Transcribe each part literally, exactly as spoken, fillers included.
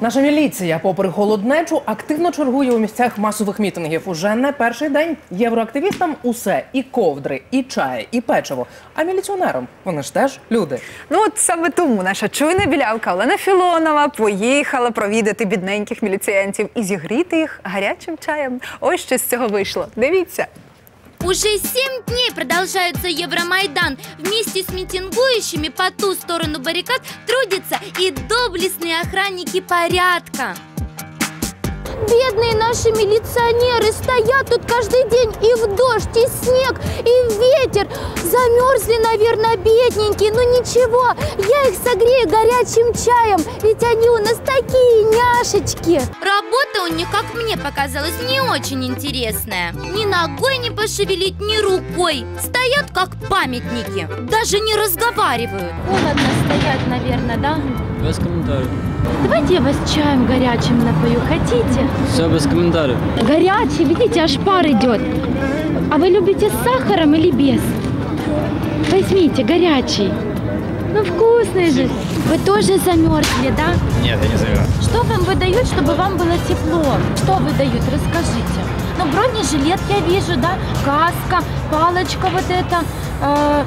Наша міліція, попри холоднечу, активно чергує у місцях масових мітингів. Уже не перший день євроактивістам усе – і ковдри, і чаї, і печиво. А міліціонерам вони ж теж люди. Ну от саме тому наша чуйна білявка Олена Філонова поїхала провідати бідненьких міліціянтів і зігріти їх гарячим чаєм. Ось що з цього вийшло. Дивіться. Уже семь дней продолжается Евромайдан. Вместе с митингующими по ту сторону баррикад трудятся и доблестные охранники порядка. Бедные наши милиционеры стоят тут каждый день и в дождь, и снег, и ветер. Замерзли, наверное, бедненькие, но ничего, я их согрею горячим чаем, ведь они у нас такие няшечки. Работа у них, как мне показалось, не очень интересная. Ни ногой не пошевелить, ни рукой. Стоят как памятники, даже не разговаривают. Холодно стоят, наверное, да? Без комментариев. Давайте я вас чаем горячим напою, хотите? Все без комментариев. Горячий, видите, аж пар идет. А вы любите с сахаром или без? Возьмите, горячий. Ну вкусный же. Вы тоже замерзли, да? Нет, я не замерз. Что вам выдают, чтобы вам было тепло? Что выдают, расскажите. Ну бронежилет я вижу, да? Каска, палочка вот эта, э,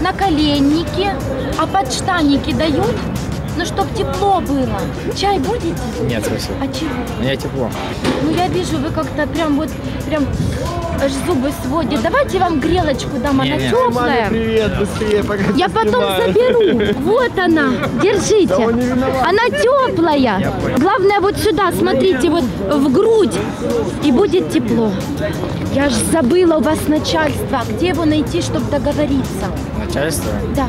наколенники. А подштанники дают? Ну, чтоб тепло было. Чай будете? Нет, спасибо. А чего? У меня тепло. Ну, я вижу, вы как-то прям вот, прям аж зубы сводят. Давайте я вам грелочку дам, она теплая. Привет, быстрее, пока я потом заберу. Вот она, держите. Она теплая. Главное, вот сюда, смотрите, вот в грудь, и будет тепло. Я ж забыла, у вас начальство. Где его найти, чтобы договориться? Начальство? Да.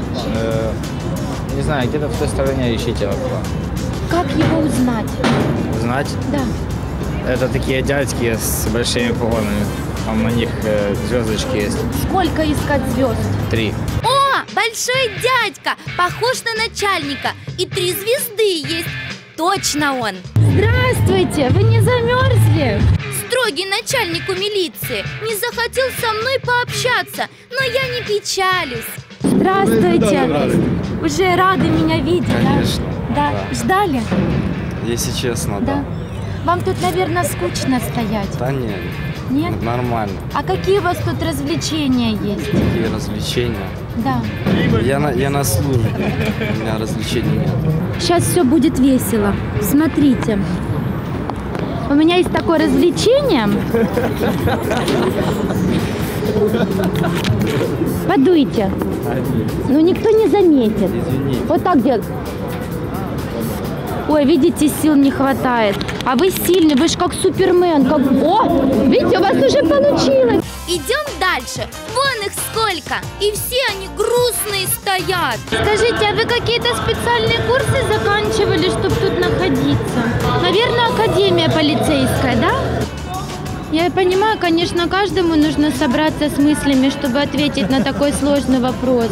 Не знаю, где-то в той стороне ищите около. Как его узнать? Узнать? Да. Это такие дядьки с большими погонами. Там на них э, звездочки есть. Сколько искать звезд? Три. О, большой дядька! Похож на начальника. И три звезды есть. Точно он. Здравствуйте, вы не замерзли? Строгий начальник у милиции. Не захотел со мной пообщаться, но я не печалюсь. Здравствуйте. Уже рады меня видеть, конечно, да? Да? Да. Ждали? Если честно, да. да. Вам тут, наверное, скучно стоять? Да нет. Нет? Нормально. А какие у вас тут развлечения есть? Какие развлечения? Да. Я на, я на службе, у меня развлечений нет. Сейчас все будет весело. Смотрите. У меня есть такое развлечение. Подуйте. Ну никто не заметит. Извините. Вот так делать. Ой, видите, сил не хватает. А вы сильный, вы же как Супермен. Как... О, видите, у вас уже получилось. Идем дальше. Вон их сколько. И все они грустные стоят. Скажите, а вы какие-то специальные курсы заканчивали, чтобы тут находиться? Наверное, академия полицейская, да? Я понимаю, конечно, каждому нужно собраться с мыслями, чтобы ответить на такой сложный вопрос.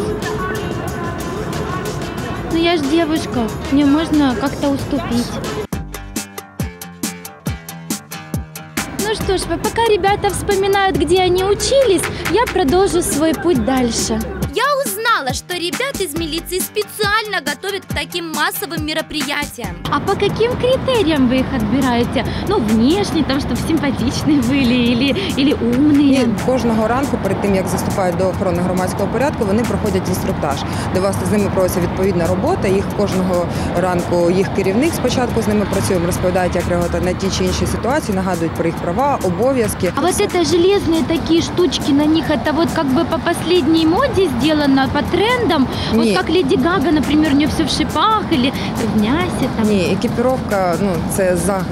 Но я же девушка, мне можно как-то уступить. Ну что ж, пока ребята вспоминают, где они учились, я продолжу свой путь дальше. Я узнала, что ребят из милиции специально готовят к таким массовым мероприятиям. А по каким критериям вы их отбираете? Ну, внешне, там, чтобы симпатичные были или, или умные? Ні, кожного ранку, перед тим, як заступають до охорони громадського порядку, вони проходять інструктаж, де вас з ними проводиться відповідна робота. Їх кожного ранку, їх керівник спочатку з ними працює, розповідають, як реагувати на ті чи інші ситуації, нагадують про їх права, обов'язки. А вот это железные такие штучки на них, это вот как бы по последней моде сделано, по трендам? Нет. Вот как Леди Гага, например, у нее все в шипах или в мясе? Там. Ні, екіпіровка, ну, це, за,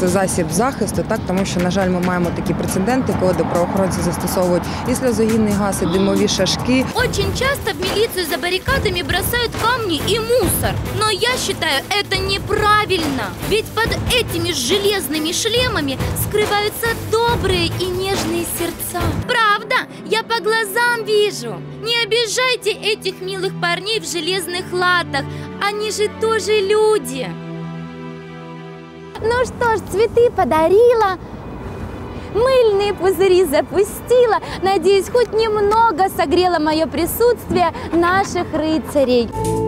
це засіб захисту, так, тому що, на жаль, ми маємо такі прецеденти, коли до правоохоронців застосовують і сльозогінний газ, і димові шашки. Очень часто в милицию за баррикадами бросают камни и мусор. Но я считаю, это неправильно. Ведь под этими железными шлемами скрываются добрые и нежные сердца. Правда? Я по глазам вижу. Не обижайте этих милых парней в железных латах. Они же тоже люди. Ну что ж, цветы подарила, мыльные пузыри запустила. Надеюсь, хоть немного согрело мое присутствие наших рыцарей.